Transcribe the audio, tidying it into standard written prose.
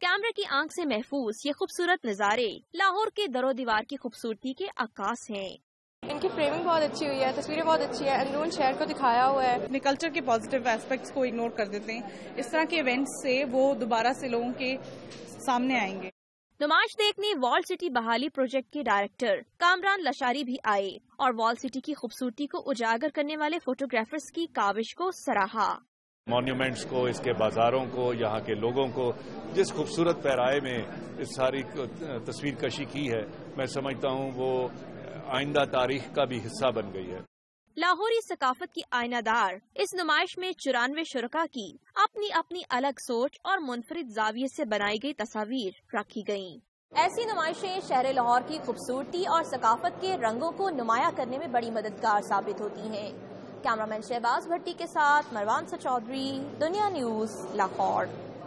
कैमरे की आंख से महफूज ये खूबसूरत नज़ारे लाहौर के दरो दीवार की खूबसूरती के आकाश हैं। इनकी फ्रेमिंग बहुत अच्छी हुई है, तस्वीरें बहुत अच्छी है, अंदरून शहर को दिखाया हुआ है। अपने कल्चर के पॉजिटिव एस्पेक्ट्स को इग्नोर कर देते हैं। इस तरह के इवेंट्स से वो दोबारा से लोगों के सामने आएंगे। नुमाइश देखने वॉल सिटी बहाली प्रोजेक्ट के डायरेक्टर कामरान लशारी भी आए और वॉल सिटी की खूबसूरती को उजागर करने वाले फोटोग्राफर्स की काविश को सराहा। मॉन्यूमेंट्स को, इसके बाजारों को, यहाँ के लोगों को जिस खूबसूरत पहराए में इस सारी तस्वीर कशी की है, मैं समझता हूँ वो आइंदा तारीख का भी हिस्सा बन गई है। लाहौरी सकाफत की आइनादार इस नुमाइश में 94 शुरका की अपनी अपनी अलग सोच और मुनफरिद जाविये से बनाई गई तस्वीर रखी गयी। ऐसी नुमाइशें शहर लाहौर की खूबसूरती और सकाफत के रंगों को नुमाया करने में बड़ी मददगार साबित होती है। कैमरामैन शहबाज भट्टी के साथ मरवान चौधरी, दुनिया न्यूज़, लाहौर।